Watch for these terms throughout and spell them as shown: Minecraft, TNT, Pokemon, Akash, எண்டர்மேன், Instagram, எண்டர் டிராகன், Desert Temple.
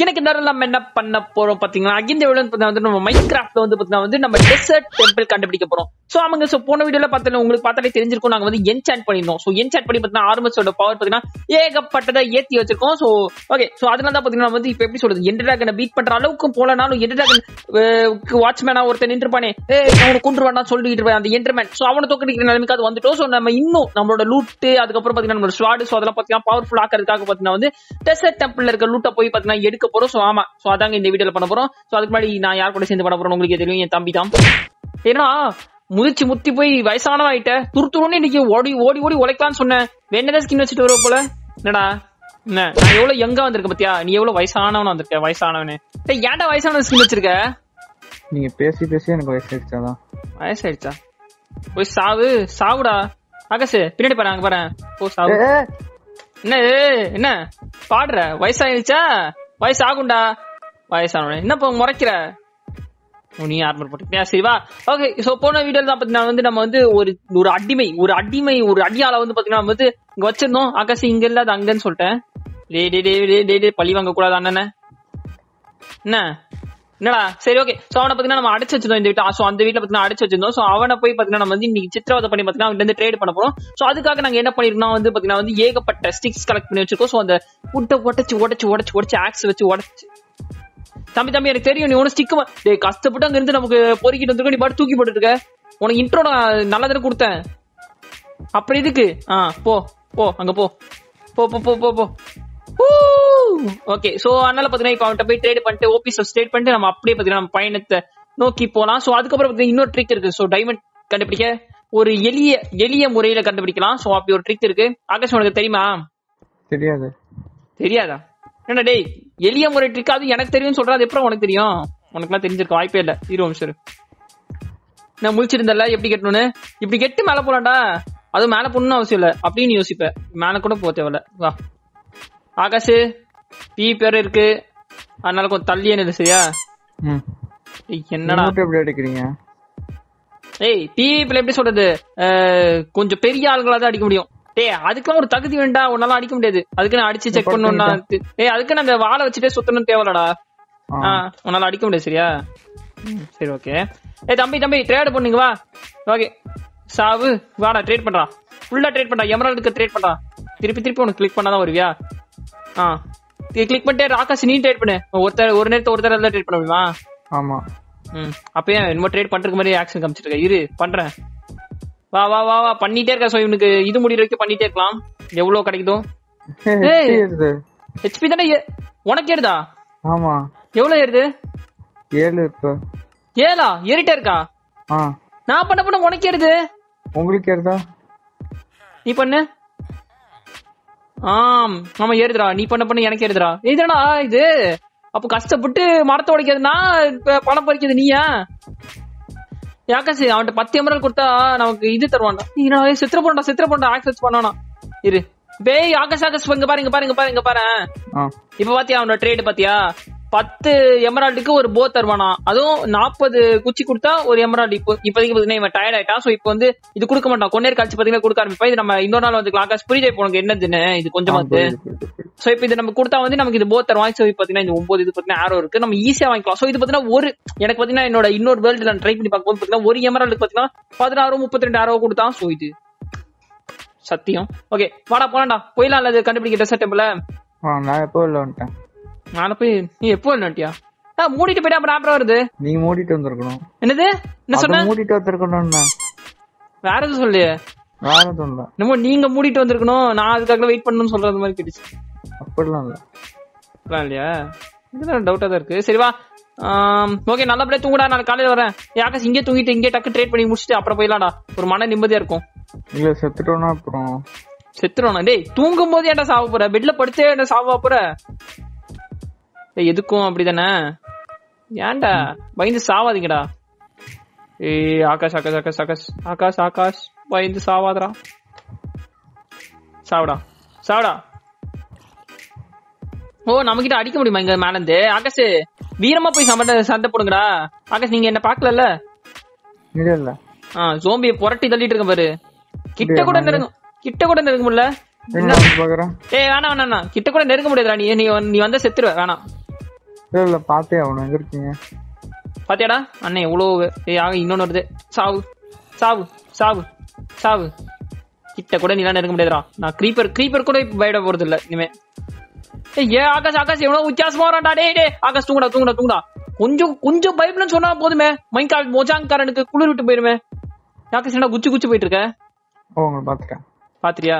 இன்னைக்கு நார்ல நம்ம என்ன பண்ண போறோம் பாத்தீங்களா இந்த வீடியோல வந்து நம்ம Minecraftல வந்து பாத்தீங்கன்னா வந்து நம்ம டெசர்ட் டெம்பிள் கண்டுபிடிக்க போறோம் சோ அவங்க சோ போன வீடியோல பார்த்தல உங்களுக்கு பார்த்தாலே தெரிஞ்சிருக்கும் நாங்க வந்து என்சான்ட் பண்ணினோம் சோ என்சான்ட் பண்ணி பார்த்தா ஆர்மர்ஸோட பவர் பாத்தீங்கன்னா ஏகப்பட்டதா ஏத்தி வச்சிருக்கோம் சோ ஓகே சோ அதனால தான் பாத்தீங்கன்னா நம்ம வந்து இப்போ எப்படி சொல்றது எண்டர் டிராகனை பீட் பண்ற அளவுக்கு போலனாலும் எண்டர் டிராகன் வாட்ச்மேனா ஒருத்தன் நின்றுபானே ஏய் அவன கொன்றுவானான்னு சொல்லிட்டு இருப்பான் அந்த எண்டர்மேன் சோ அவன தோக்கடிக்கிற நிலைமைக்கு அது வந்துட்டோம் சோ நம்ம இன்னும் நம்மளோட லூட் அதுக்கு அப்புறம் பாத்தீங்கன்னா நம்ம ஸ்வாட் சோ அதெல்லாம் பாத்தீங்கன்னா பவர்ஃபுல் ஆக்கிறதுக்காக பாத்தீங்கன்னா வந்து டெசர்ட் டெம்பிள்ல இருக்க லூட்ட போய் பாத்தீங்கன்னா எடுக்க போறோம் சோ ஆமா சோ அதாங்க இந்த வீடியோல பண்ண போறோம் சோ அதுக்கு முன்னாடி நான் யார் கூட சேர்ந்து பண்ண போறேன்னு உங்களுக்கு தெரியும் என் தம்பி தான் ஏன்னா முதிச்சு முத்தி போய் வயசானவன் ஆயிட்ட துருதுருன்னு இன்னைக்கு ஓடி ஓடி ஓடி உழைக்கலாம்னு சொன்னேன் வேண்டதா ஸ்கின் வச்சிட்டு வர போல என்னடா என்ன நான் எவ்வளவு யங்கா வந்திருக்கேன் பாத்தியா நீ எவ்வளவு வயசானவனா வந்திருக்க வயசானவனே டேய் ஏன்டா வயசானவன் ஸ்கின் வச்சிருக்க நீங்க பேசி பேசி எனக்கு வயசாயிடுச்சாதான் வயசாயிடுச்சா போய் சாவு சாவுடா ஆகாஷ் பின்னாடி பாரு அங்க பாரு போ சாவு என்ன என்ன பாடுற வயசாயிடுச்சா வயசு ஆகுண்டா வயசானவனே என்ன இப்போ முறைக்கிற நீ ஆர்மர் போட்டு சரிவா ஓகே சோ போன வீடியோ தான் பாத்தீங்கன்னா வந்து நம்ம வந்து ஒரு அடிமை ஒரு அடியால வந்து பாத்தீங்கன்னா நம்ம வந்து இங்க வச்சிருந்தோம் ஆகாசி இங்க இல்லாத அங்கன்னு சொல்லிட்டேன் டே டே டே டே டே டே பழி வாங்க கூடாது அண்ணன என்ன என்னடா சரி ஓகே சோ அவனை பாத்தீங்கன்னா நம்ம அடிச்சு வச்சிருந்தோம் இந்த வீட்டை சோ அந்த வீட்டுல பாத்தீங்கன்னா அடிச்சு வச்சிருந்தோம் சோ அவனை போய் பாத்தீங்கன்னா நம்ம வந்து இன்னைக்கு சித்திரவதை பண்ணி பாத்தீங்கன்னா அவன் வந்து ட்ரேட் பண்ண போறோம் சோ அதுக்காக நாங்க என்ன பண்ணிருக்கோம்னா வந்து பாத்தீங்கன்னா வந்து ஏகப்பட்ட ஸ்டிக்ஸ் கலெக்ட் பண்ணி வச்சிருக்கோம் சோ அந்த புட்டை உடச்சு உடச்சு உடச்சு உடச்சு ஆக்ஸ் வச்சு உடச்சு தம்பி தம்பி எனக்கு தெரியும் நீ ஒன்னும் ஸ்டிக் டேய் கஷ்டப்பட்டு அங்க இருந்து நமக்கு பொறுக்கிட்டு வந்துருக்க நீ பாட்டு தூக்கி போட்டுட்டு இருக்க உனக்கு இன்ட்ரோ நான் நல்லா தானே கொடுத்தேன் அப்படி இதுக்கு ஆ போ போ அங்க போ போ போ போ போ போ ஓகே சோ அதனால பாத்தீங்கன்னா இப்ப அவன்கிட்ட போய் ட்ரேட் பண்ணிட்டு ஓபிஸ் ஸ்ட்ரேட் பண்ணிட்டு நம்ம அப்படியே பாத்தீங்கன்னா நம்ம பயணத்தை நோக்கி போலாம் சோ அதுக்கப்புறம் பாத்தீங்கன்னா இன்னொரு ட்ரிக் இருக்கு சோ டைமண்ட் கண்டுபிடிக்க ஒரு எளிய முறையில கண்டுபிடிக்கலாம் சோ அப்படி ஒரு ட்ரிக் இருக்கு ஆகாஷ் உனக்கு தெரியுமா தெரியாது தெரியாதா என்ன டேய் எளிய முறை ட்ரிக் அது எனக்கு தெரியும்னு சொல்ற அது எப்பறம் உனக்கு தெரியும் உனக்குலாம் தெரிஞ்சிருக்கும் வாய்ப்பே இல்ல ஹீரோ சார் நான் முழிச்சிருந்தல எப்படி கட்டணும்னு இப்படி கெட்டு மேல போலாம்டா அது மேல போகணும்னு அவசியம் இல்ல அப்படின்னு யோசிப்ப மேல கூட போக தேவையில்ல வா ஆகாஷ் பீ பேர் இருக்கு அதனால கொஞ்சம் தள்ளியே நில்லு சரியா என்னடா எப்படி அடிக்கிறீங்க ஏய் பீ பிளே எப்படி சொல்றது கொஞ்சம் பெரிய ஆளுங்களா தான் அடிக்க முடியும் டேய் அதுக்கெல்லாம் ஒரு தகுதி வேண்டா உன்னால அடிக்க முடியாது அதுக்கு நான் அடிச்சு செக் பண்ணணும்னா ஏய் அதுக்கு நான் வாளை வச்சுட்டே சுத்தணும் தேவலடா உன்னால அடிக்க முடியாது சரியா சரி ஓகே ஏய் தம்பி தம்பி ட்ரேட் பண்ணுங்க வா ஓகே சாவு வாடா ட்ரேட் பண்றா ஃபுல்லா ட்ரேட் பண்றா எமரால்டுக்கு ட்ரேட் பண்றா திருப்பி உனக்கு கிளிக் பண்ணாதான் வருவியா ஆ கிளிக் பண்ணிட்டே ராகாஷ் நீ ட்ரேட் பண்ணு ஒரு நேரத்தை ஒருத்தர் எல்லாம் ட்ரேட் பண்ண முடியுமா ஆமா ம் அப்பயே இன்னும் ட்ரேட் பண்றதுக்கு மாதிரி ஆக்சன் காமிச்சிருக்க இரு பண்றேன் வா வா வா வா பண்ணிட்டே இருக்க சோ இவனுக்கு இது முடிற வரைக்கும் பண்ணிட்டே இருக்கலாம் எவ்வளவு கிடைக்குதோ ஹெச்பி தானே உனக்கு ஏறுதா ஆமா எவ்வளவு ஏறுது 7 இருக்கு 7ஆ ஏறிட்டே இருக்கா நான் பண்ண உனக்கு ஏறுது உங்களுக்கு ஏறுதா நீ பண்ணு ஆம் ஆமா ஏறுதுடா நீ பண்ண எனக்கு ஏறுதுடா இதுடா இது அப்ப கஷ்டப்பட்டு மரத்தை உடைக்கிறதுனா பணம் பறிக்கிறது நீயா யாக்காசி அவன்கிட்ட 10 எம்எல் கொடுத்தா நமக்கு இது தருவான்டா சித்திர போண்டா ஆக்சஸ் பண்ணானா இரு பேய் ஆகாஷ் இங்க பாரு இங்க பாரு இப்ப பாத்தியா அவனோட ட்ரேடு பாத்தியா 10 எமரால்டுக்கு ஒரு போ தருவானா அதுவும் 40 குச்சி கொடுத்தா ஒரு எமரால்டு இப்போதைக்கு இவன் டயர்ட் ஆயிட்டா சோ இப்ப வந்து இது கொடுக்க மாட்டான் கொன்னேர் காட்சி பாத்தீங்கன்னா கொடுக்க ஆரம்பிப்பா இது நம்ம இன்னொரு நாள் வந்து ஆகாஷ் புரிஞ்சு போனோம் என்னதுன்னு இது கொஞ்சமா சோ இப்ப இது நம்ம கொடுத்தா வந்து நமக்கு இது போ தருவான் சோ பாத்தீங்கன்னா இந்த 9 இது பாத்தீங்கன்னா ஆரோ இருக்கு நம்ம ஈஸியா வாங்கிக்கலாம் சோ இது பாத்தீங்கன்னா ஒரு எனக்கு பாத்தீங்கன்னா என்னோட இன்னொரு வேர்ல்டுல நான் ட்ரை பண்ணி பார்க்கும்போது பாத்தீங்கன்னா ஒரு எமரால்டுக்கு பாத்தீங்கன்னா 16 32 ஆரோ கொடுத்தான் சோ இது சத்தியம் ஓகே வாடா போலாம்டா போயிலாம் இல்ல அது கண்டுபிடிக்க டெசர்ட் டெம்பிள் நான் எப்போ உள்ள வந்துட்டேன் நானே போய் நீ எப்போ வந்துட்டியா மூடிட்டு போயிட்டா அப்புறம் ஆப்ரா வருது நீ மூடிட்டு வந்திருக்கணும் என்னது என்ன சொன்ன மூடிட்டு வந்திருக்கணும்னா வேற எதுவும் சொல்லையே வேற எதுவும் இல்ல நம்ம நீங்க மூடிட்டு வந்திருக்கணும் நான் அதுக்காக வெயிட் பண்ணனும் சொல்றது மாதிரி கேடிச்சு அப்படிலாம் இல்ல அப்புறம் இல்லையா இதுதான் டவுட்டா தான் இருக்கு சரிவா ஓகே நல்லபடியா தூங்குடா நான் காலையில வரேன் யாக்காஸ் இங்கே தூங்கிட்டு இங்கே டக்கு ட்ரேட் பண்ணி முடிச்சிட்டு அப்புறம் போயிடலாம்டா ஒரு மன நிம்மதியா இருக்கும் இல்ல செத்துட்டோம்னா அப்புறம் செத்துட்டோம்னா டேய் தூங்கும் போது ஏன்டா சாவ போற பெட்ல படுத்தே என்ன சாவ போற எதுக்கும் அப்படிதானே ஏன்டா பயந்து சாவாதீங்கடா ஏ ஆகாஷ் ஆகாஷ் ஆகாஷ் ஆகாஷ் ஆகாஷ் ஆகாஷ் பயந்து சாவாதரா சாவடா சாவடா ஓ நமக்கிட்ட அடிக்க முடியுமா இங்க மேல இருந்து ஆகாஷ் வீரமா போய் சண்டை போடுங்கடா ஆகாஷ் நீங்க என்ன பாக்கல இல்ல ஜோம்பியை புரட்டி தள்ளிட்டு இருக்க பாரு கிட்ட கூட நெருங்க முடியல ஏ வேணா கிட்ட கூட நெருங்க முடியாதுடா நீ வந்தா செத்துருவ வேணாம் இல்ல பாத்தே அவன எங்க இருக்கீங்க பாத்தியாடா அண்ணே இவ்வளவு யாக இன்னொன்னு வருது சாவு சாவு சாவு சாவு கிட்ட கூட நீலாம் நெருங்க முடியலடா நான் கிரீப்பர் கிரீப்பர் கூட பைட போறது இல்ல இனிமே ஏ ஆகாஷ் ஆகாஷ் இவ்வளவு உச்சாசமா வரடா டேய் டேய் ஆகாஷ் தூங்குடா தூங்குடா தூங்குடா கொஞ்சம் கொஞ்சம் பைப்னு சொன்னா போதுமே மைன்கிராஃப்ட் மோஜாங்காரனுக்கு குளிர் விட்டு போயிருமே ஆகாஷ் என்ன குச்சி குச்சி போயிட்டு இருக்க ஓங்க பாத்துக்க பாத்தியா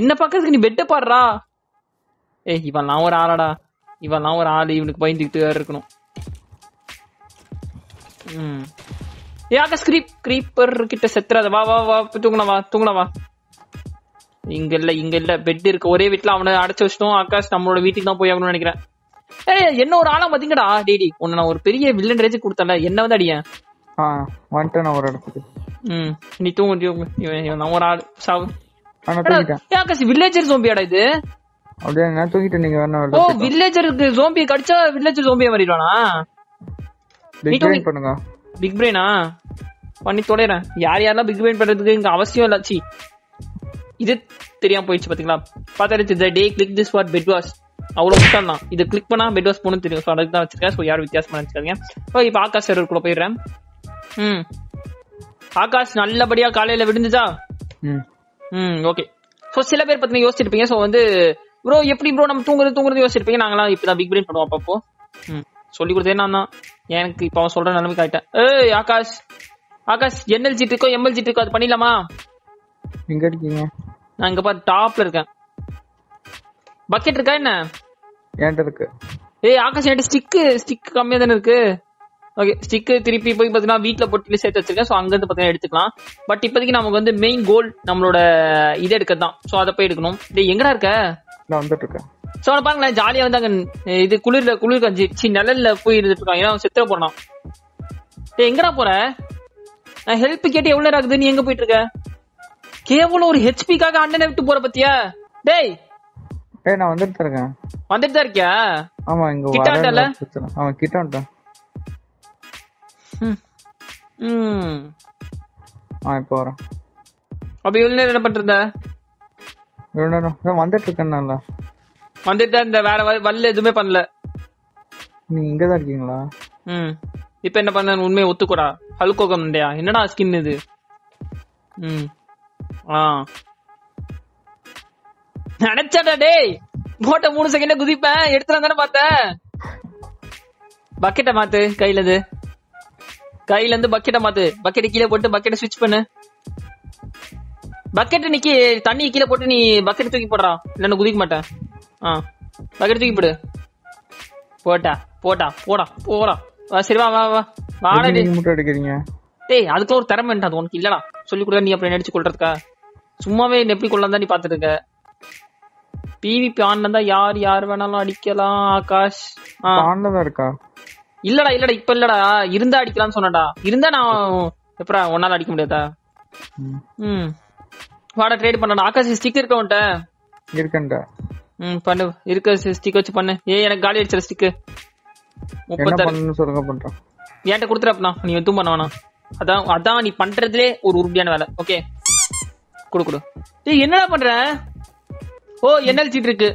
என்ன பாக்குறதுக்கு நீ பெட்ட பாறடா ஏய் இவன் நான் ஒரு ஆளாடா இவன் நான் ஒரு ஆளு இவனுக்கு பயந்துக்கிட்டு வேற இருக்கணும் ஏக ஸ்கிரீப் கிரீப்பர் கிட்ட செத்துறாத வா வா வா தூங்குனவா தூங்குனவா இங்க இல்ல பெட் இருக்கு ஒரே வீட்டுல அவனை அடைச்சு வச்சிட்டோம் ஆகாஷ் நம்மளோட வீட்டுக்கு தான் போய் ஆகணும்னு நினைக்கிறேன் ஏய் என்ன ஒரு ஆளா பாத்தீங்கடா டேடி உன்னை நான் ஒரு பெரிய வில்லன் ரேஜ் கொடுத்தல என்ன வந்து அடியேன் வந்துட்டேன் ஒரு இடத்துக்கு நீ தூங்கு நான் ஒரு ஆளு சாவு ஆகாஷ் வில்லேஜர் ஜோம்பியாடா இது அப்படியே நான் தூக்கிட்டு நீங்க வரணும் ஓ வில்லேஜருக்கு ஜோம்பி கடிச்சா வில்லேஜர் ஜோம்பியா மாறிடுவானா பிக் பிரைன் பண்ணுங்க பிக் பிரைனா பண்ணி தொலைறேன் யார் யாரெல்லாம் பிக் பிரைன் பண்றதுக்கு இங்க அவசியம் இல்லச்சி இது தெரியாம போயிடுச்சு பாத்தீங்களா பாத்தாச்சு the day click this for bed wash அவ்வளவு முட்டாள் தான் இது கிளிக் பண்ணா பெட் வாஷ் போகணும்னு தெரியும் ஸோ அதுக்கு தான் வச்சிருக்கேன் ஸோ யாரும் வித்தியாசமா நினைச்சுக்காதீங்க ஓ இப்போ ஆகாஷ் சர்வருக்குள்ள போயிடுறேன் ஆகாஷ் நல்லபடியா காலையில விடுஞ்சுதா ஓகே ஸோ சில பேர் பத்தின யோசிச்சிருப்பீங்க ஸோ வந்து ப்ரோ எப்படி ப்ரோ நம்ம தூங்குறது யோசிச்சிருப்பீங்க நாங்களாம் இப்பதான் பிக் பிரைன் பண்ணுவோம் அப்பப்போ சொல்லி கொடுத்தேன்னா தான் எனக்கு இப்ப அவன் சொல்ற நிலைமை காயிட்டேன் ஏய் ஆகாஷ் ஆகாஷ் என்எல்ஜி இருக்கோ எம்எல்ஜி இருக்கோ அது பண்ணிடலாமா எங்க இருக்கீங்க நான் இங்க பாரு டாப்ல இருக்கேன் பக்கெட் இருக்கா என்ன ஏன்ட்ட இருக்கு ஏய் ஆகாஷ் என்கிட்ட ஸ்டிக் கம்மியா தானே இருக்கு ஓகே ஸ்டிக் திருப்பி போய் பாத்தீங்கன்னா வீட்டுல போட்டு சேர்த்து வச்சிருக்கேன் ஸோ அங்கிருந்து பாத்தீங்கன்னா எடுத்துக்கலாம் பட் இப்போதைக்கு நமக்கு வந்து மெயின் கோல் நம்மளோட இதை எடுக்கதான் ஸோ அதை போய் எடுக்கணும் டேய் எங்கடா இருக்க நான் வந்துட்டு இருக்கேன் சோ நான் பாருங்களேன் ஜாலியா வந்து அங்க இது குளிர் கஞ்சி நிழல்ல போய் இருந்துட்டு இருக்கான் ஏன்னா அவன் செத்துற போனான் டேய் எங்கடா போற நான் ஹெல்ப் கேட்டு எவ்வளவு நேரம் ஆகுது நீ எங்க போயிட்டு இருக்க கேவலம் ஒரு ஹெச்பிக்காக அண்ணனை விட்டு போற பத்தியா டேய் டேய் நான் வந்துட்டு இருக்கேன் வந்துட்டு தான் இருக்கியா ஆமா இங்க கிட்டாண்டல அவன் கிட்டாண்டா இப்போ வரேன் அப்ப எவ்வளவு நேரம் என்ன பண்றத வந்துட்டு இருக்கேன் வந்துட்டு இந்த வேற வல்ல எதுவுமே பண்ணல நீ இங்கதான் இருக்கீங்களா இப்ப என்ன பண்ண உண்மையை ஒத்துக்கூடா ஹல்கோகம் என்னடா ஸ்கின் இது நினைச்சா டேய் போட்ட 3 செகண்ட்ல குதிப்பேன் எடுத்துலாம் தானே பார்த்தேன் பக்கெட்டை மாத்து கையில இருந்து பக்கெட்டை மாத்து பக்கெட்டை கீழே போட்டு பக்கெட்டை ஸ்விட்ச் பண்ணு பக்கெட் நிக்கி தண்ணி கீழே போட்டு நீ பக்கெட் தூக்கி போடுறா இல்லன்னு குதிக்க மாட்டேன் பக்கெட் தூக்கி போடு போடா சரி வாடி முட்டை அடிக்கிறீங்க டேய் அதுக்குள்ள ஒரு திறமை அது உனக்கு இல்லடா சொல்லி கொடுக்க நீ அப்படி நடிச்சு கொள்றதுக்கா சும்மாவே எப்படி கொள்ளலாம் தான் நீ பாத்துட்டு இருக்க பிவிபி ஆன்ல தான் யார் வேணாலும் அடிக்கலாம் ஆகாஷ் ஆன்ல தான் இருக்கா இல்லடா இப்ப இல்லடா இருந்தா அடிக்கலாம்னு சொன்னடா இருந்தா நான் எப்பரா ஒன்னால அடிக்க முடியாதா வாடா ட்ரேட் பண்ணடா ஆகாஷ் ஸ்டிக் இருக்க உன்ட்ட இருக்கண்டா பண்ணு இருக்க ஸ்டிக் வச்சு பண்ணு ஏய் எனக்கு காலி அடிச்சற ஸ்டிக் 36 பண்ணு சொல்லுங்க பண்றேன் ஏன்ட்ட குடுத்துறப்பனா நீ எதுவும் பண்ண வேணாம் அதான் நீ பண்றதுலயே ஒரு உருப்படியான வேலை ஓகே குடு டேய் என்னடா பண்ற ஓ என்எல் சீட் இருக்கு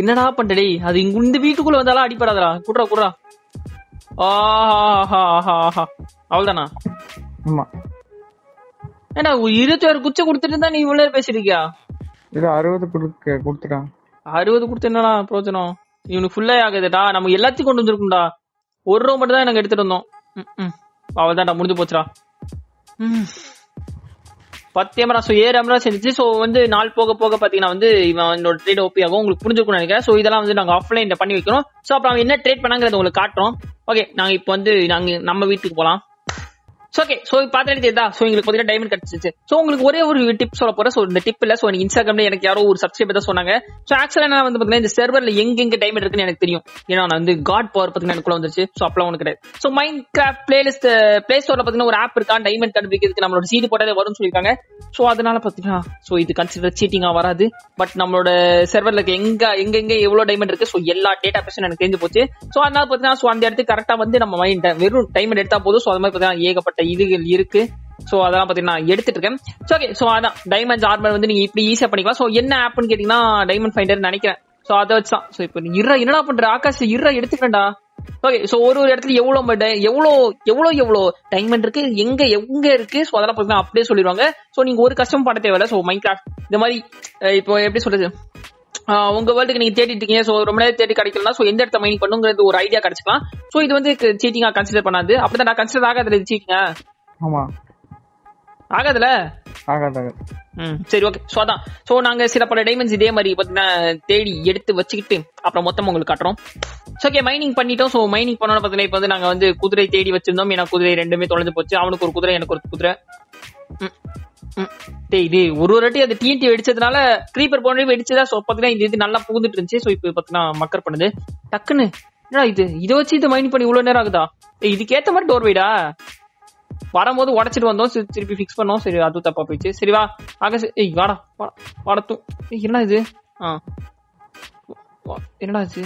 என்னடா பண்ற டேய் அது இங்க இந்த வீட்டுக்குள்ள வந்தால அடிபடாதடா குடுறா ஆஹா அவ்ளோதானா ஆமா ஏன்னா 26 குச்சி குடுத்துட்டு இருந்தா நீ இவ்வளவு பேசிருக்கியா இது 60 குடுத்துட்டான் 60 குடுத்து என்னடா பிரயோஜனம் இவனுக்கு ஃபுல்லா ஆகுதுடா நம்ம எல்லாத்தையும் கொண்டு வந்துருக்கும்டா ஒரு ரூபா மட்டும் தான் எனக்கு எடுத்துட்டு வந்தோம் அவள்தான்டா முடிஞ்சு போச்சுடா 10 கேமரா ஸோ 7 கேமரா செஞ்சு ஸோ வந்து நாள் போக போக பாத்தீங்கன்னா வந்து இவனோட ட்ரேட் ஓபி ஆகும் உங்களுக்கு புரிஞ்சுக்கணும்னு நினைக்கிறேன் ஸோ இதெல்லாம் வந்து நாங்க ஆஃப்லைன்ல பண்ணி வைக்கிறோம் ஸோ அப்புறம் என்ன ட்ரேட் பண்ணாங்கிறது உங்களுக்கு காட்டுறோம் ஓகே நாங்க இப்போ வந்து நாங்க நம்ம வீட்டுக்கு போலாம் ஓகே சோ பாத்தீங்கன்னா உங்களுக்கு பாத்தீங்கன்னா டைமண்ட் கிடைச்சிச்சு சோ உங்களுக்கு ஒரே ஒரு டிப் சொல்ல போறேன் சோ இந்த டிப் இல்ல சோ இன்ஸ்டாகிராம்ல எனக்கு யாரோ ஒரு சப்ஸ்கிரைபர் தான் சொன்னாங்க சோ ஆக்சுவலா நான் வந்து பாத்தீங்கன்னா இந்த சர்வர்ல எங்க டைமண்ட் இருக்குன்னு எனக்கு தெரியும் ஏன்னா நான் வந்து காட் பவர் பாத்தீங்கன்னா எனக்குள்ள வந்துருச்சு சோ அப்பெல்லாம் ஒண்ணு கிடையாது சோ மைன்கிராஃப்ட் பிளேலிஸ்ட் பிளே ஸ்டோர்ல பாத்தீங்கன்னா ஒரு ஆப் இருக்கா டைமண்ட் கண்டுபிடிக்கிறதுக்கு நம்மளோட சீடு போட்டாலே வரும்னு சொல்லியிருக்காங்க சோ அதனால பாத்தீங்கன்னா சோ இது கன்சிடர் சீட்டிங்கா வராது பட் நம்மளோட சர்வர்ல எங்க எவ்வளவு டைமண்ட் இருக்கு சோ எல்லா டேட்டா பேசும் எனக்கு தெரிஞ்சு போச்சு சோ அதனால பாத்தீங்கன்னா சோ அந்த இடத்துக்கு கரெக்டா வந்து நம்ம மைண்ட் வெறும் டைமண்ட் எடுத்தா போதும் சோ அது மாதிரி பாத்தீங்கன்னா ஏகப்பட்ட இதுகள் இருக்கு சோ அதெல்லாம் பாத்தீங்கன்னா எடுத்துட்டு இருக்கேன் சோ ஓகே சோ அதான் டைமண்ட் ஆர்மர் வந்து நீங்க இப்படி ஈஸியா பண்ணிக்கலாம் சோ என்ன ஆப்னு கேட்டீங்கன்னா டைமண்ட் ஃபைண்டர் நினைக்கிறேன் So அத வச்சு சோ இப்போ நீ என்னடா பண்ற ஆகாஷ் எடுத்துக்கடா. ஓகே சோ ஒரு இடத்துல எவ்வளவு டைமண்ட் இருக்கு எங்க எங்க இருக்கு சோ அதெல்லாம் பாத்தீங்கன்னா அப்படியே சொல்லிடுவாங்க. சோ நீங்க ஒரு கஷ்டம் பண்ண தேவையில்ல. சோ மைன்கிராஃப்ட் இந்த மாதிரி இப்போ எப்படி சொல்றது உங்க வேர்ல்டுக்கு நீங்க தேடிட்டு இருக்கீங்க. சோ ரொம்ப நேரம் தேடி கிடைக்கலன்னா சோ எந்த இடத்த மைனிங் பண்ணுங்கிறது ஒரு ஐடியா கிடைச்சிக்கலாம். சோ இது வந்து சீட்டிங்கா கன்சிடர் பண்ணாது. அப்படிதான் நான் கன்சிடர் ஆகாது சீட்டிங்கா. ஆமா ஆகாதுல ஆகாது. சரி ஓகே. சோ அதான் சோ நாங்க சில பல டைமண்ட்ஸ் இதே மாதிரி பாத்தீங்கன்னா தேடி எடுத்து வச்சுக்கிட்டு அப்புறம் மொத்தமா உங்களுக்கு காட்டுறோம். ஓகே மைனிங் பண்ணிட்டோம். சோ மைனிங் பண்ணோன்னு பாத்தீங்கன்னா இப்ப வந்து நாங்க வந்து குதிரை தேடி வச்சிருந்தோம். ஏன்னா குதிரை ரெண்டுமே தொலைஞ்சு போச்சு. அவனுக்கு ஒரு குதிரை எனக்கு ஒரு குதிரை. இது ஒரு வாட்டி அது TNT வெடிச்சதுனால கிரீப்பர் போன வெடிச்சதா. சோ பாத்தீங்கன்னா இந்த இது நல்லா புகுந்துட்டு இருந்துச்சு. சோ இப்ப பாத்தீங்கன்னா மக்கர் பண்ணுது டக்குன்னு. ஏன்னா இது இதை வச்சு இது மைனிங் பண்ணி இவ்வளவு நேரம் ஆகுதா? இதுக்கேத்த மாதிரி டோர் வைடா வரும்போது உடச்சிட்டு வந்தோம். திருப்பி பிக்ஸ் பண்ணோம். சரி அது தப்பா போயிடுச்சு. சரி வா ஆகாஷ் ஏய் வாடா வாடத்தும் என்ன இது என்னடா ஆச்சு?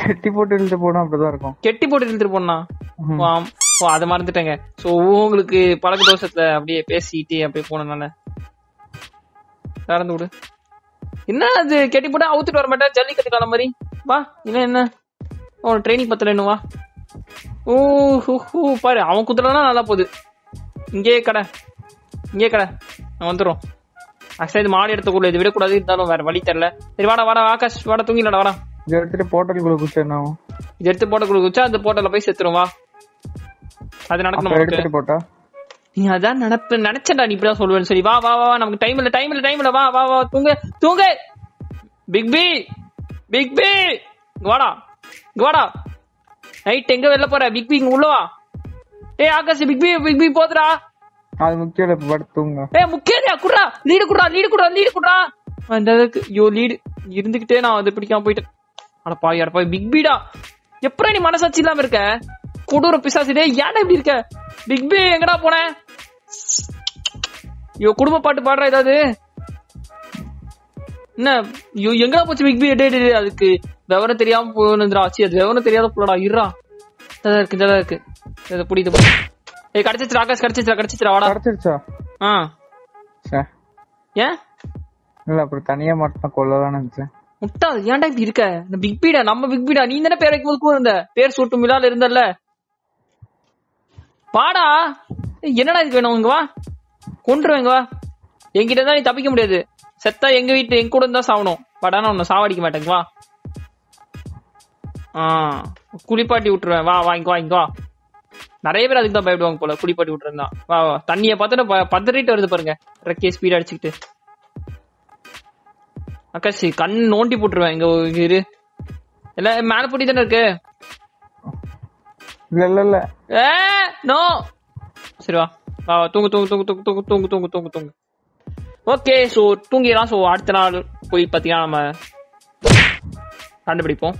கெட்டி போட்டு இழுத்துட்டு போனா அப்படிதான் இருக்கும். கெட்டி போட்டு இழுத்துட்டு போனா அதை மறந்துட்டேங்க. சோ உங்களுக்கு பழக்க தோஷத்துல அப்படியே பேசிட்டு அப்படியே போனதுனால நடந்து விடு. என்ன அது கெட்டி போட்டா அவுத்துட்டு வர மாட்டேன் ஜல்லிக்கட்டு காலம் மாதிரி. வா என்ன என்ன உன் ட்ரைனிங் பத்தல இன்னும் வா. ஓ ஹூ பாரு அவன் குதிரைனா நல்லா போகுது. இங்கே கடை நான் வந்துடும். ஆக்சுவலா இது மாடு எடுத்துக்கூட இது விடக்கூடாது. இருந்தாலும் வேற வழி தரல. சரி வாடா வாடா ஆகாஷ் வாடா தூங்கிடா வாடா. இதை எடுத்துட்டு போட்டலுக்குள்ள குச்சா என்ன ஆகும்? இது எடுத்து போட்டலுக்குள்ள குச்சா அந்த போட்டல போய் செத்துரும். வா அது நடக்கணும். எடுத்துட்டு போட்டா நீ அதான் நினைச்சடா நீ இப்படிதான் சொல்லுவேன்னு. சரி வா வா வா நமக்கு டைம் இல்ல வா வா வா தூங்க பிக் பி வாடா நைட் எங்க வெளில போற பிக் பி உள்ளவா. ஏய் ஆகாஷ் பிக் பி போதுடா. அது முக்கியல படுத்துங்க. ஏய் முக்கியல குறா லீடு குறா அந்த அதுக்கு யோ லீடு இருந்துகிட்டே நான் அது பிடிக்காம போயிட்டேன். அட பாய் பிக் பிடா எப்பற நீ மனசாட்சி இல்லாம இருக்க கொடூர பிசாசு. டேய் ஏன்டா இப்படி இருக்க? பிக் பி எங்கடா போனே? யோ குடும்ப பாட்டு பாடுற ஏதாவது என்ன? யோ எங்கடா போச்சு பிக் பி? டேய் அதுக்கு விவரம் தெரியாம போனதுடா. ஆச்சு அது விவரம் தெரியாத புள்ளடா. இருடா இருக்கு இத புடிது. ஏய் கடச்சிச்சடா ஆகாஷ் கடச்சிச்சடா வாடா. கடச்சிச்சா? ஆ சே ஏன் இல்ல அப்புறம் தனியா மாட்டா கொல்லலாம்னு நினைச்சேன். முட்டா ஏன்டா இப்படி இருக்க? இந்த பிக்பிடா நம்ம பிக்பிடா நீ தான பேர் வைக்கும்போது கூட இருந்த பேர் சூட்டு மிலால இருந்தல்ல. பாடா என்னடா இதுக்கு வேணும்? இங்க வா கொன்றுவேங்க வா. என்கிட்ட தான் நீ தப்பிக்க முடியாது. செத்தா எங்க வீட்டு எங்க கூட இருந்தா சாவணும். பாடா நான் உன்னை சாவடிக்க மாட்டேங்க வா. குளிப்பாட்டி விட்டுருவேன் வா வாங்கிக்கோ. நிறைய பேர் அதுக்கு தான் பயப்படுவாங்க போல. குளிப்பாட்டி விட்டுருந்தா வா வா. தண்ணிய பார்த்துட்டு பதறிட்டு வருது பாருங்க. ரெக்கே ஸ்பீடா அடிச்சுக்கிட்டு ஆகாஷ் கண் நோண்டி போட்டுருவேன். இங்க இரு இல்ல மேல போட்டி தானே இருக்கு. இல்ல நோ சரி வா வா தூங்கு. Okay so தூங்கிடலாம். சோ அடுத்த நாள் போய் பாத்தீங்கன்னா நம்ம கண்டுபிடிப்போம்.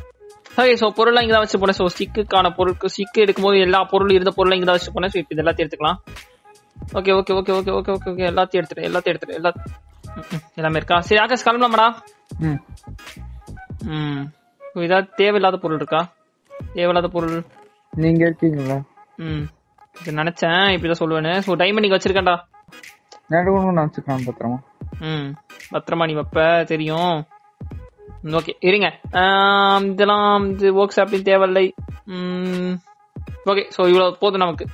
ஓகே சோ பொருள்லாம் இங்கதான் வச்சு போனேன். சோ ஸ்டிக்குக்கான பொருள் ஸ்டிக் எடுக்கும்போது எல்லா பொருளும் இருந்த பொருளும் இங்கதான் வச்சு போனேன். சோ இப்போ இது எல்லாத்தையும் எடுத்துக்கலாம். ஓகே எல்லாத்தையும் எடுத்துட்டேன் எல்லாமே இருக்கா? சரி ஆகாஷ் கிளம்பலாமாடா? ஏதாவது தேவையில்லாத பொருள் இருக்கா? தேவையில்லாத பொருள் நீங்க எடுத்தீங்களா? இது நினைச்சேன் இப்படிதான் சொல்லுவேன்னு. சோ டைமண்ட் இங்க வச்சிருக்கேன்டா. வச்சிருக்கேன் பத்திரமா. பத்திரமா நீ வைப்ப தெரியும். ஓகே இருங்க இதெல்லாம் இது ஒர்க் ஷாப்லையும் தேவையில்லை. ஓகே ஸோ இவ்வளோ போதும் நமக்கு.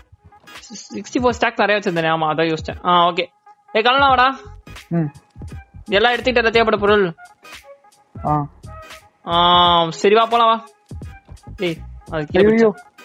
64 ஸ்டாக் நிறைய வச்சிருந்தேன். ஆமா அதான் யோசிச்சேன். ஓகே ஏ கலனா வாடா. எல்லாம் எடுத்துக்கிட்ட தேவைப்பட்ட பொருள். சரி வா போலாம் வா. டேய் அதுக்கு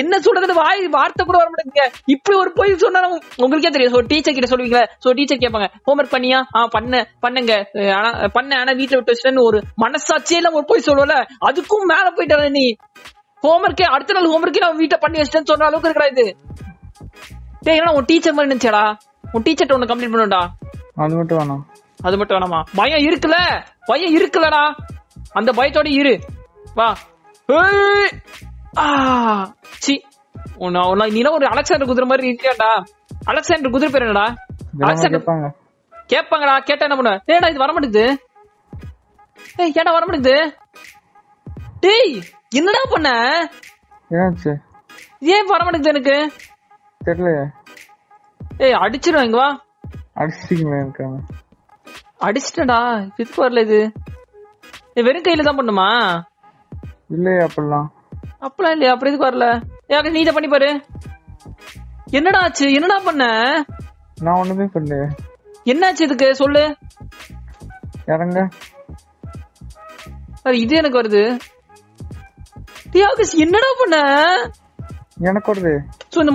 என்ன சொல்றது? வார்த்தை கூட வர மாட்டேங்க. இப்படி ஒரு பொய் சொன்னா உங்களுக்கே தெரியும். சோ டீச்சர் கிட்ட சொல்லுவீங்களா? சோ டீச்சர் கேட்பாங்க ஹோம்வொர்க் பண்ணியா? பண்ணுங்க ஆனா வீட்டுல விட்டு வச்சுட்டேன்னு ஒரு மனசாட்சியே எல்லாம் ஒரு பொய் சொல்லுவல. அதுக்கும் மேல போயிட்டாரு நீ. ஹோம்வொர்க்கே அடுத்த நாள் ஹோம்வொர்க்கே நான் வீட்டை பண்ணி வச்சுட்டேன்னு சொன்ன அளவுக்கு இருக்கா இது? டேய் ஏன்னா உன் டீச்சர் மாதிரி நினைச்சடா. உன் டீச்சர்ட்ட ஒண்ணு கம்ப்ளீட் பண்ணுடா. அது மட்டும் வேணாமா? பயம் இருக்குல்லடா. அந்த பயத்தோட இரு வா. சி நீனா ஒரு அலெக்சாண்டர் குதிரை மாதிரி இருக்கியாடா. அலெக்சாண்டர் குதிரை பேர் என்னடா? அலெக்சாண்டர் கேப்பாங்கடா. கேட்டா என்ன பண்ணுவ? ஏடா இது வரமாட்டேது, ஏய் ஏடா வரமாட்டேது, டேய் என்னடா பண்ண, ஏன் வரமாட்டேது எனக்கு தெரியலையே. ஏய் அடிச்சிரும் இங்க வா. அடிச்சிங்களா? இருக்காங்க அடிச்சிட்டடா. இதுக்கு வரல இது. ஏய் வெறும் கையில தான் பண்ணுமா? இல்லையே அப்பலாம் அப்பலாம் இல்லையா? அப்புறம் இதுக்கு வரல. ஏய் நீ இத பண்ணி பாரு. என்னடா ஆச்சு? என்னடா பண்ண? நான் ஒண்ணுமே பண்ணல. என்னாச்சு இதுக்கு சொல்லு. இறங்க. இது எனக்கு வருது. டேய் ஆகாஷ் என்னடா பண்ண? எனக்கு வருது. சோ இந்த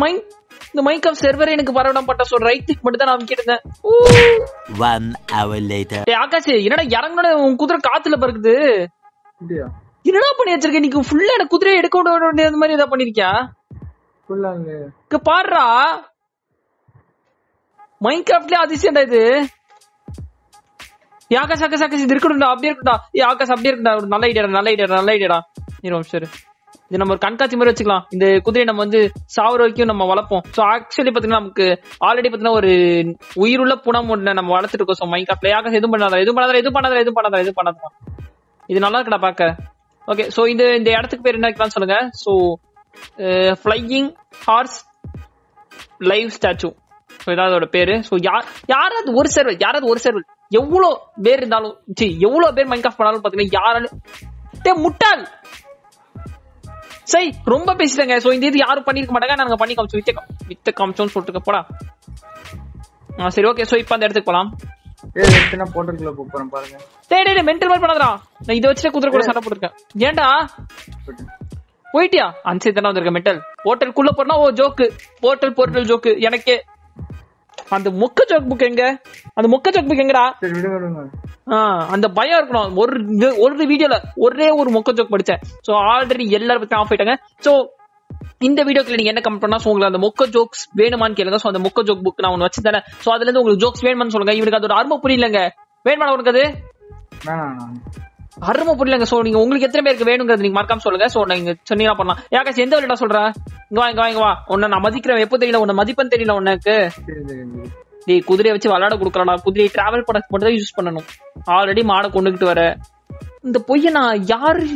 மைன்கிராஃப்ட் சர்வர் எனக்கு பரவடா பட்டா. சோ ரைட் கிளிக் மட்டும் தான் நான் கிட்டேன். 1 hour later. டேய் ஆகாஷ் என்னடா இறங்கனே உன் குதிரை காத்துல பறக்குது. அப்படியே என்னடா பண்ணி வச்சிருக்க நீ? ஃபுல்லா அந்த குதிரை எடுக்க வேண்டிய மாதிரி ஏதா பண்ணிருக்கியா? ஃபுல்லா இங்க பாறா. மைன்கிராஃப்ட்ல அதிசயம்டா இது. ஏய் ஆகாஷ் ஆகாஷ் ஆகாஷ் இது இருக்குடா. அப்படியே இருக்குடா. ஏய் ஆகாஷ் அப்படியே இருக்குடா. ஒரு நல்ல ஐடியாடா, நல்ல ஐடியாடா, நல்ல ஐடியாடா. நீ ரொம்ப இது நம்ம ஒரு கண்காட்சி மாதிரி வச்சுக்கலாம். இந்த குதிரையை நம்ம வந்து சாவர வரைக்கும் நம்ம வளர்ப்போம். ஸோ ஆக்சுவலி பாத்தீங்கன்னா நமக்கு ஆல்ரெடி பாத்தீங்கன்னா ஒரு உயிருள்ள புணம் ஒண்ணு நம்ம வளர்த்துட்டு இருக்கோம். ஸோ மைன்கிராஃப்ட்ல யாக்கா எதுவும் பண்ணாத, எதுவும் பண்ணாத, எதுவும் பண்ணாத, எதுவும் பண்ணாத, எதுவும் பண்ணாதான். இது நல்லா இருக்கடா பாக்க. ஓகே ஸோ இந்த இந்த இடத்துக்கு பேர் என்ன வைக்கலாம்னு சொல்லுங்க. So flying horse live statue. So இதான் அதோட பேரு. ஸோ யாராவது ஒரு சர்வர், யாராவது ஒரு சர்வர் எவ்வளவு பேர் இருந்தாலும் சரி, எவ்வளவு பேர் மைன்கிராஃப்ட் பண்ணாலும் பாத்தீங்கன்னா யாராலும் முட்டாள் சரி ரொம்ப பேசிட்டாங்க. சோ இந்த இது யாரும் பண்ணிருக்க மாட்டாங்க. நாங்க பண்ணி காமிச்சோம். வித்த காமிச்சோம்னு சொல்லிட்டு போடா. சரி ஓகே. சோ இப்போ அந்த இடத்துக்கு போலாம். ஏய் எத்தனை போட்டர்க்குள்ள போறேன் பாருங்க. டேய் டேய் மென்டல் மார் பண்ணாதடா. நான் இத வச்சிட்டு குதிரை கூட சண்டை போட்டுருக்கேன். ஏன்டா போய்ட்டியா? அஞ்சே தான வந்திருக்க மென்டல். போட்டர்க்குள்ள போறனா ஓ ஜோக்கு. Portal portal joke. எனக்கு அந்த மொக்க ஜோக் புக் எங்க? அந்த மொக்க ஜோக் புக் எங்கடா? சரி விடு விடுங்க. அந்த பயம் இருக்கணும். ஒரு வீடியோல ஒரே ஒரு மொக்க ஜோக் படிச்சேன். சோ ஆல்ரெடி எல்லாரும் பத்தி ஆஃப் ஆயிட்டாங்க. சோ இந்த வீடியோக்குள்ள நீங்க என்ன கமெண்ட் பண்ணா உங்களுக்கு அந்த மொக்க ஜோக்ஸ் வேணுமான்னு கேளுங்க. சோ அந்த மொக்க ஜோக் புக் நான் ஒன்னு வச்சிருந்தேன். சோ அதுல இருந்து உங்களுக்கு ஜோக்ஸ் வேணுமான்னு சொல்லுங்க. இவனுக்கு அது ஒரு அருமை புரியலங்க. வேணுமான உனக்கு அது அருமை புரியலங்க. சோ நீங்க உங்களுக்கு எத்தனை பேருக்கு வேணுங்கிறது நீங்க மறக்காம சொல்லுங்க. சோ நீங்க சொன்னீங்கன்னா பண்ணலாம். யாக்காச்சு எந்த வழியா சொல்ற? இங்க வாங்க வாங்க வா. உன்ன நான் மதிக்கிறேன். எப்போ தெரியல உன்ன மதிப்பேன்னு தெரியல உனக்கு. டேய் குதிரையை வச்சு விளையாட கொடுக்கறடா. குதிரையை டிராவல் பண்ணதுக்கு மட்டும் தான் யூஸ் பண்ணணும். ஆல்ரெடி மாடை கொண்டுகிட்டு வர இந்த பொய்ய நான் யாரு?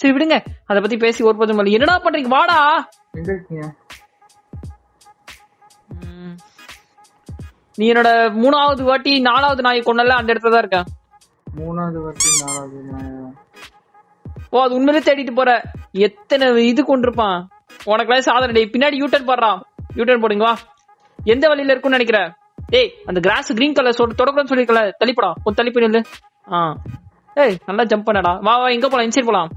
சரி விடுங்க அதை பத்தி பேசி ஒரு போதும் இல்லை. என்னடா பண்றீங்க? வாடா. நீ என்னோட மூணாவது வாட்டி நாலாவது நாயை கொண்டல அந்த இடத்துல தான் இருக்க. மூணாவது வாட்டி நாலாவது நாயா? ஓ அது உண்மையிலே தேடிட்டு போற. எத்தனை இது கொண்டிருப்பான் உனக்குலாம் சாதனை. டேய் பின்னாடி யூட்டர்ன் போடுறான். யூட்டர்ன் போடுங்க வா. எந்த வழியில இருக்கும்னு நினைக்கிற? ஏய் அந்த கிராஸ் கிரீன் கலர் தொடக்கணும்னு சொல்லிருக்கல. தள்ளிப்படா கொஞ்சம் தள்ளிப்படி இல்லை. ஏய் நல்லா ஜம்ப் பண்ணடா. வா வா எங்க போலாம்? இன்சைட் போலாம்.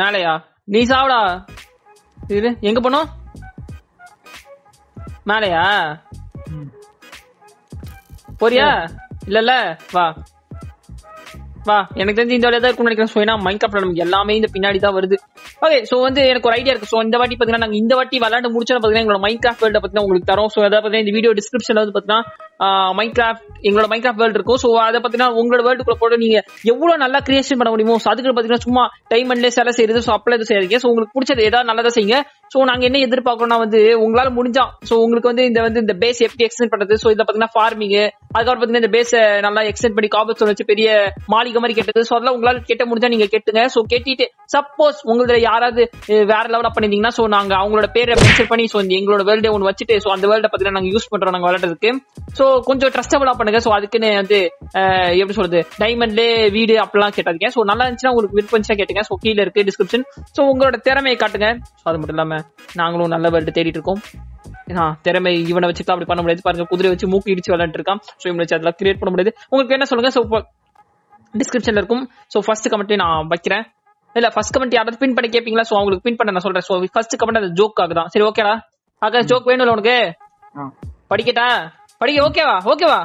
மேலையா? நீ சாவடா. இது எங்க போனோம்? மேலையா போறியா? இல்ல வா வா. எனக்கு தெரிஞ்சு இந்த வழியா தான் இருக்கும்னு நினைக்கிறேன். மைன்கிராஃப்ட்ல நமக்கு எல்லாமே இந்த பின்னாடி தான் வருது. ஓகே சோ வந்து எனக்கு ஒரு ஐடியா இருக்கு. சோ இந்த வாட்டி பாத்தீங்கன்னா நாங்க இந்த வாட்டி விளையாண்டு முடிச்சா பாத்தீங்கன்னா எங்களோட மைன்கிராஃப்ட் வேர்ல்ட் பாத்தீங்கன்னா உங்களுக்கு தரோம். சோ அதாவது பாத்தீங்கன்னா இந்த வீடியோ டிஸ்கிரிப்ஷன்ல வந்து பாத்தீங்கன்னா மைன்கிராஃப்ட் எங்களோட மைன்கிராஃப்ட் வேர்ல்ட் இருக்கும். சோ அதை பாத்தீங்கன்னா உங்களோட வேர்ல்டுக்குள்ள போட்டு நீங்க எவ்வளவு நல்லா கிரியேஷன் பண்ண முடியுமோ. சோ அதுக்கு பாத்தீங்கன்னா சும்மா டைம் அண்ட்லேயே சில செய்யுது. சோ அப்பளை எதுவும் செய்யறீங்க. சோ உங்களுக்கு பிடிச்சது ஏதாவது நல்லதா செய்யுங்க. சோ நாங்க என்ன எதிர்பார்க்கணும்னா வந்து உங்களால முடிஞ்சா சோ உங்களுக்கு வந்து இந்த பேஸ் எப்படி எக்ஸ்டெண்ட் பண்றது. சோ இதை பாத்தீங்கன்னா ஃபார்மிங் அதுக்கப்புறம் பாத்தீங்கன்னா இந்த பேஸ நல்லா எக்ஸ்டெண்ட் பண்ணி காபஸ் வச்சு பெரிய மாளிகை மாதிரி கேட்டது. சோ அதெல்லாம் உங்களால கேட்ட முடிஞ்சா நீங்க கேட்டுங்க. சோ கேட்டிட்டு சப்போஸ் உங்களோட யாராவது வேற லெவலா பண்ணிருந்தீங்கன்னா சோ நாங்க அவங்களோட பேரை மென்ஷன் பண்ணி சோ எங்களோட வேர்ல்டே ஒன்று வச்சுட்டு சோ அந்த வேர்ல்ட பாத்தீங்கன்னா நாங்க யூஸ் பண்றோம் நாங்க விளையாடுறதுக்கு. சோ கொஞ்சம் ட்ரஸ்டபிளா பண்ணுங்க. சோ அதுக்குன்னு வந்து எப்படி சொல்றது டைமண்ட்லேயே வீடு அப்படிலாம் கேட்டாதீங்க. சோ நல்லா இருந்துச்சுன்னா உங்களுக்கு விருப்பம் கேட்டுங்க. சோ கீழே இருக்கு டிஸ்கிரிப்ஷன். சோ உங்களோட திறமையை காட்டுங்க. சோ அது மட்டும் இல்லாம நாங்களும் நல்ல வேர்ல்டு தேடிட்டு இருக்கோம். திறமை இவனை வச்சுதான் அப்படி பண்ண முடியாது. பாருங்க குதிரை வச்சு மூக்கு இடிச்சு விளையாண்டு இருக்கான். சோ இவனை வச்சு அதெல்லாம் கிரியேட் பண்ண முடியாது. உங்களுக்கு என்ன சொல்லுங்க. சோ டிஸ்கிரிப்ஷன்ல இருக்கும். சோ ஃபர்ஸ்ட் கமெண்ட்லயே நான் வைக்கிறேன். இல்ல ஃபர்ஸ்ட் கமெண்ட் யாராவது பின் பண்ணி கேப்பீங்களா? சோ உங்களுக்கு பின் பண்ண நான் சொல்றேன். சோ ஃபர்ஸ்ட் கமெண்ட் அது ஜோக் ஆகுதான். சரி ஓகேடா. ஆக ஜோக் வேணும்ல உனக்கு? படிக்கட்டா? படிக்க ஓகேவா? ஓகேவா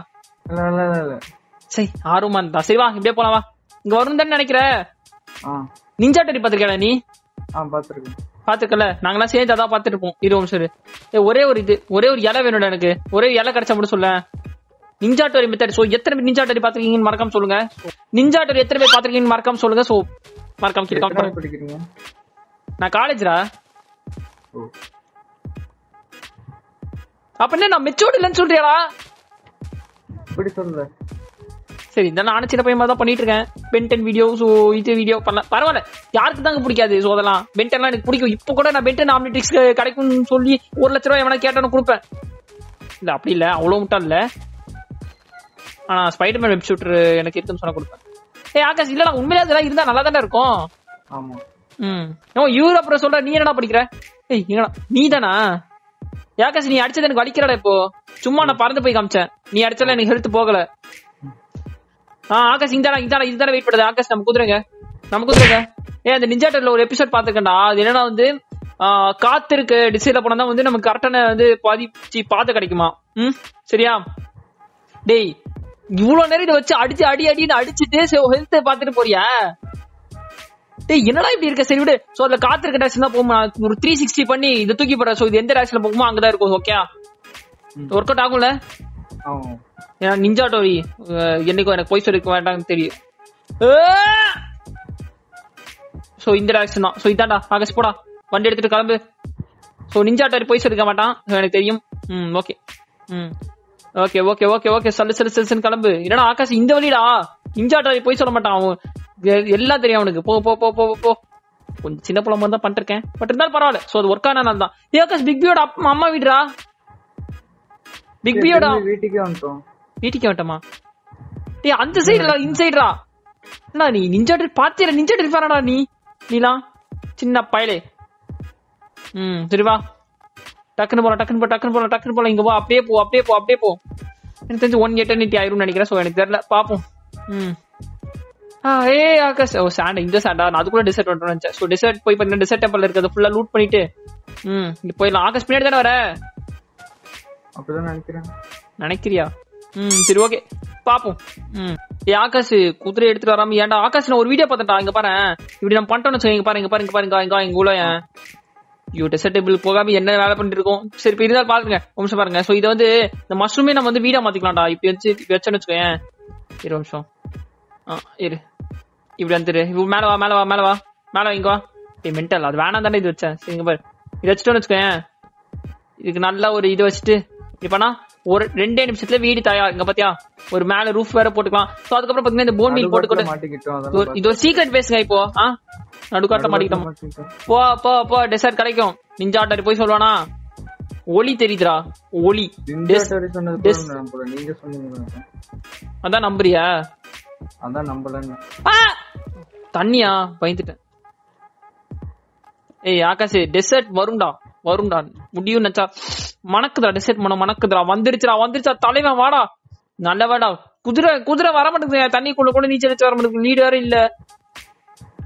சரி ஆர்வமா இருந்தா சரி வா இப்படியே போலாம். வா இங்க வரும் தானே நினைக்கிறேன். நிஞ்சா டெரி பாத்திருக்கா நீ? பாத்துக்கல நாங்களாம் சேர்ந்து அதான் பாத்துட்டு இருப்போம். இருவோம். சரி ஒரே ஒரு இது ஒரே ஒரு இலை வேணும்டா எனக்கு. ஒரே இலை கிடைச்சா மட்டும் சொல்ல. நீ Ninja Theory method. So, yesterday Ninja Theory path in Markham solunga. Ninja Theory yesterday path in Markham solunga. So, Markham ki talk karo. Na college ra. अपने ना मिच्चोड़ लंच उड़ रहा बड़ी सुन रहा सही ना आने चिना पे मतलब पनीट रखा है बेंटन वीडियो सो इतने वीडियो पन्ना पारो वाले यार कितना कुपड़ी क्या दे सो अदला बेंटन लाने कुपड़ी को इप्पो कोड़ा ना बेंटन आपने ट्रिक्स कार्य कुन सोली और लचरो ये मना क्या टानो कुरुप है लापली ला ओलों टल ला आना स्पाइडरमैन वेबशूटर ये ना कितने सोना कुरुप है यार कैसे इल्ला उनमें यार इतना नालादा ना रखो आमो नो यूरोप रे सोला नी ना Akash, you are not going to get a lot நீ அடிச்சல எனக்கு ஹெல்த் போகல Akash, you are wait for the Akash. Yeah, the Ninja Turtle episode. Hey, you know I did because so the car that is 360 panni. This too so the end direction of Pokemon that goes okay. Or what are you Oh, yeah, Ninja Theory. You know, I have poison requirement. So in direction, so it's that. Agas poda. One day to come. So Ninja Theory poison requirement. I okay. Okay. Solution column. You know, Agas in the valley. Ninja Theory poison requirement. எல்லா தெரியும் உங்களுக்கு போ போ போ போ போ கொஞ்சம் சின்ன புலமா தான் பண்ணிட்டேன் பட் இருந்தாலும் பரவாயில்லை சோ அது வர்க் ஆனானால தான் ஏகாஸ் பிக் பியோட அம்மா வீடுடா பிக் பியோட வீட்டுக்கே வந்துட்டோமா டேய் அந்த சைடுல இன்சைடுடா என்ன நீ நிஞ்சா ட்ரில் பாத்தியா நிஞ்சா ட்ரில் பாறடா நீ நீலா சின்ன பையலே சரிவா டக்குன்னு போற இங்க வா அப்படியே போ எனக்கு தெரிஞ்சு 180 ஆயிரும் நினைக்கிறேன் சோ எனக்கு தெரியல பாப்போம் Hey Akash, oh sand, in the sand, I have to desert one. So desert, poi panna desert temple irukku, full loot pannite. Poi Akash pinadi thana vara. Appo dhaan nanikkiren. Seri okay. Paapom. Hey Akash, kudra eduthu varama yenda Akash na or video pathata inga paaren. Ipdi nam pantona solunga inga paaren, inga ulo ya. You desert temple pogaami enna vela pannirukom. Seri piridal paalunga, omsha paalunga. So idu vandu the mushroom nam vandu video maathikalanda. Ipo vechana vechukoen. Iru omsha. Iru If you do Malawa, mental. That's why I'm doing this. தண்ணியா பைந்துட்டேன் ஏய் Akash dessert வரும்டா முடியும் நச்சா மணக்குடா dessert மணக்குடா வந்துருச்சுடா தலைவன் வாடா நல்லவாடா குதிரை வர மாட்டேங்குது தண்ணி கூட நீச்சல் வர மாட்டேங்குது லீட் வேற இல்ல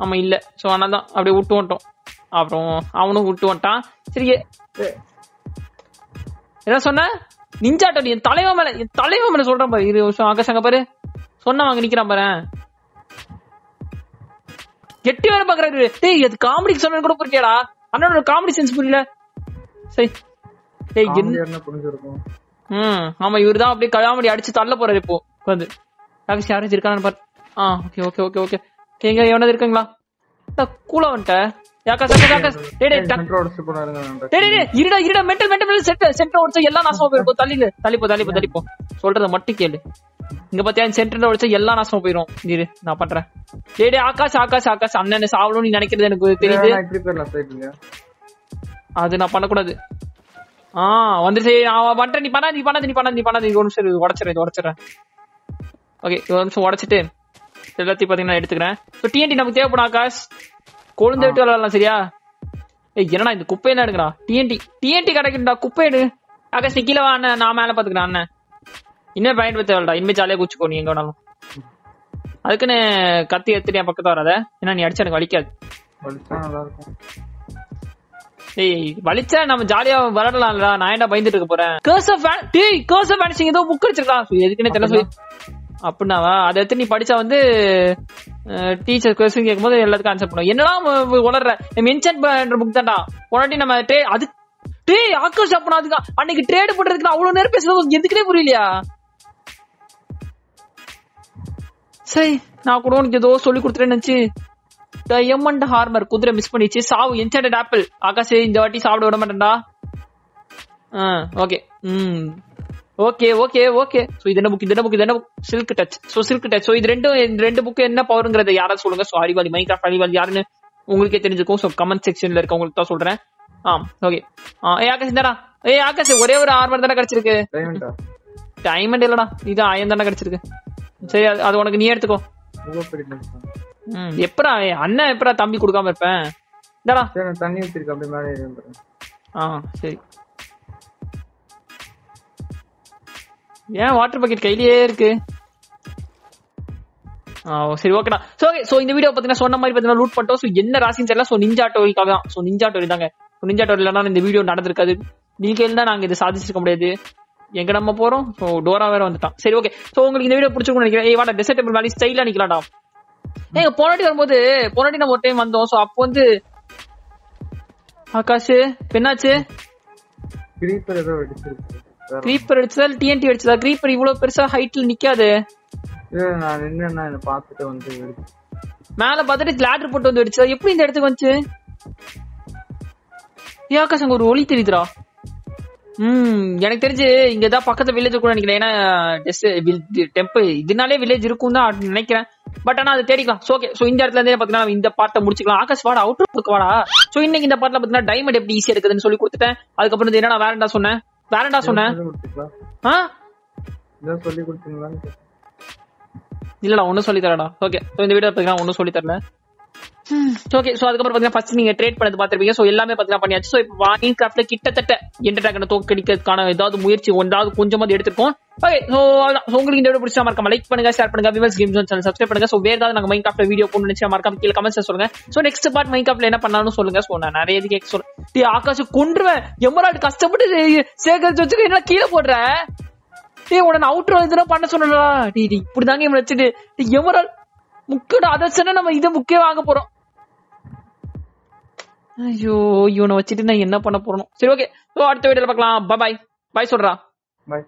ஆமா இல்ல சோ அதான் அப்படியே விட்டு வந்துட்டோம் அப்புறம் அவனும் விட்டு வந்துட்டான் சரி என்ன சொன்ன நிஞ்சாட்ட என் தலைவன் மேல சொல்றான் பாரு இரு ஆகாஷ் அங்க பாரு சொன்னவங்க நிக்கிறான் பாரு Get your bagger. Hey, the comedy is not going to another comedy sense. Say, hey, you have a calamity. I just thought about it. I was charged. Okay. Can you another thing? The cool on there. Yakasaka did it. You did a mental center or say Yelana Sober, Talipo. Soldier the Matti Nobatan Central or Yelana Sopiro. Napatra. Did Akash, and then a salon in Naked and good. Adanapanakuda. On the day, our Bantanipana, you don't say water. Okay, you want to watch it in. The Latipadina editor. So TNT Namaka Akash. கோலந்த விட்டலாம் சரியா ஏய் என்னடா இந்த குப்பையில நடக்குற TNT கடக்குடா குப்பைடு Akash நீ கீழ வா நான் மேல பாத்துக்கறேன் அண்ணா இன்னே பாயிண்ட் வெச்சவளடா இனிமே ஜாலியா குச்சிக்கோ நீ எங்க வேணாலும் அதுக்குனே கத்தி எடுத்துறியா பக்கத்து வராத என்ன நீ அடிச்ச எனக்கு வலிக்காது வலிச்சா நல்லா இருக்கும் ஏய் வலிச்சா நாம ஜாலியா வரடலாம்டா நான் ஏன்டா பைந்துட்டு இருக்க போறேன் கர்சர் வானிஷிங் ஏதோ புக் அடிச்சிருக்கான் எதுக்குனே தெரியல சோ அப்பனாவா அத எத்தனை படிச்சா வந்து டீச்சர் क्वेश्चन கேக்கும்போது எல்லாத்துக்கும் ஆன்சர் பண்ணுவோம் என்னடா உளறற மென்ஷன் பண்ற book தான்டா ஒண்ணடி நம்ம அது டேய் ஆகாஷ் அப்பனா அதுக்கு அன்னைக்கு ட்ரேட் போடுறதுக்கு அவ்வளவு நேரம் பேசுறது எதுக்குனே புரியலையா சரி நான் கூட உனக்கு ஏதோ சொல்லி கொடுத்துறேன்னு நினைச்சு டைமண்ட் ஹார்மர் குதிரை மிஸ் பண்ணிச்சு சாவு என்சண்டட் ஆப்பிள் ஆகாஷ் இந்த வாட்டி சாப்பிட விட மாட்டேன்டா ஓகே ம் ஓகே ஓகே ஓகே சோ இதென்ன புக் இதென்ன புக் சில்க் டச் சோ இது ரெண்டு புக் என்ன பவர்ங்கறத யாராவது சொல்லுங்க சோ அரிவாலி மைன்கிராஃப்ட் அரிவாலி யாருன்னு உங்களுக்கே தெரிஞ்சிருக்கும் சோ கமெண்ட் செக்ஷன்ல இருக்க உங்களுக்கு தான் சொல்றேன் ஓகே ஏய் ஆகாஷ் என்னடா ஏய் ஆகாஷ் ஒரே ஒரு ஆர்மர் தான கிடைச்சிருக்கு டைமண்டா டைமண்ட் இல்லடா இது அயன் தான கிடைச்சிருக்கு சரி அது உனக்கு நீ எடுத்துக்கோ எப்பரா அண்ணா எப்பரா தம்பி கொடுக்காம இருப்பேன் என்னடா சரி தண்ணி ஊத்திருக்க அப்படியே மேலே ஏறிறேன் சரி ஏன் வாட்டர் பக்கெட் கையிலேயே இருக்கு சரி ஓகேடா சோ ஓகே சோ இந்த வீடியோ பாத்தீங்கன்னா சொன்ன மாதிரி பாத்தீங்கன்னா லூட் பண்ணிட்டோம் சோ என்ன ராசின்னு தெரியல சோ நிஞ்சா டோரிக்காக தான் சோ நிஞ்சா டோரி தாங்க நிஞ்சா டோரி இல்லைன்னா இந்த வீடியோ நடந்திருக்காது நீங்க இருந்தா நாங்க இதை சாதிச்சிருக்க முடியாது எங்க நம்ம போறோம் சோ டோரா வேற வந்துட்டான் சரி ஓகே சோ உங்களுக்கு இந்த வீடியோ பிடிச்சிருக்கும்னு நினைக்கிறேன் ஏய் வாடா டெசர்ட் டெம்பிள் மாதிரி ஸ்டைலா நிக்கலாம்டா ஏங்க போனாடி வரும்போது போனாடி நம்ம ஒரு டைம் வந்தோம் சோ அப்போ வந்து ஆகாஷ் என்னாச்சு கிரீப்பர் ஏதோ அடிச்சிருக்கு கிரீப்பர் அடிச்சதால் டிஎன்டி அடிச்சதா கிரீப்பர் இவ்வளவு பெருசா ஹைட்ல நிக்காது நான் என்னன்னா இத பார்த்துட்டு வந்து மேல பார்த்துட்டு லேடர் போட்டு வந்து அடிச்சதா எப்படி இந்த இடத்துக்கு வந்துச்சு யாகாசங்க ஒரு ஒளி தெரியுதுடா எனக்கு தெரிஞ்சு இங்க ஏதாவது பக்கத்து வில்லேஜ் கூட நினைக்கிறேன் ஏன்னா டெம்பிள் இதனாலே வில்லேஜ் இருக்கும் தான் நினைக்கிறேன் பட் ஆனா அதை தேடிக்கலாம் சோ ஓகே சோ இந்த இடத்துல இருந்தே பாத்தீங்கன்னா இந்த பார்ட்ட முடிச்சுக்கலாம் ஆகாஷ் வாடா அவுட்டர் புக் வாடா சோ இன்னைக்கு இந்த பார்ட்ல பாத்தீங்கன்னா டைமண்ட் எப்படி ஈஸியா இருக்குதுன்னு சொல்லி கொடுத்துட்டேன் அதுக்கப்புறம் இது என்னடா வேறடா சொன்னேன் வேறடா சொன்னேன் சொல்லி கொடுத்தீங்களா இல்லடா ஒன்னும் சொல்லி தரடா ஓகே சோ இந்த வீடியோ பாத்தீங்கன்னா ஒன்னும் சொல்லி தரல ஓகே சோ அதுக்கப்புறம் பாத்தீங்கன்னா ஃபர்ஸ்ட் நீங்க ட்ரேட் பண்ணது பாத்திருப்பீங்க சோ எல்லாமே பாத்தீங்கன்னா பண்ணியாச்சு சோ இப்போ Minecraftல கிட்டத்தட்ட எண்டர்டாக்கன தோக்கடிக்கிறதுக்கான ஏதாவது முயற்சி ஒன்றாவது கொஞ்சமாவது எடுத்துருக்கோம் ஓகே சோ உங்களுக்கு இந்த வீடியோ பிடிச்சா மறக்காம லைக் பண்ணுங்க ஷேர் பண்ணுங்க விவர்ஸ் கேம்ஸ் சேனல் சப்ஸ்கிரைப் பண்ணுங்க சோ வேற ஏதாவது நாங்க Minecraftல வீடியோ போடணும்னு நினைச்சா மறக்காம கீழ கமெண்ட்ஸ்ல சொல்லுங்க சோ நெக்ஸ்ட் பார்ட் Minecraftல என்ன பண்ணலாம்னு சொல்லுங்க சோ நான் நிறைய இது கேக்க சொல்றேன் டீ ஆகாஷ் கொன்றுவேன் எமரால்ட் கஷ்டப்பட்டு சேகரிச்சு வச்சுக்க என்ன கீழ போடுற டீ உடனே அவுட்ரோ இதோ பண்ண சொன்னடா டீ இப்படி தாங்க இவனை வச்சிட்டு டீ எமரால்ட் முக்கியோட அதர்ஸ்னா நம்ம இத முக்கிய வாங்க போறோம் ஐயோ இவனை வச்சுட்டு நான் என்ன பண்ண போறோம் சரி ஓகே சோ அடுத்த வீடியோல பார்க்கலாம் பை பை சொல்றா பை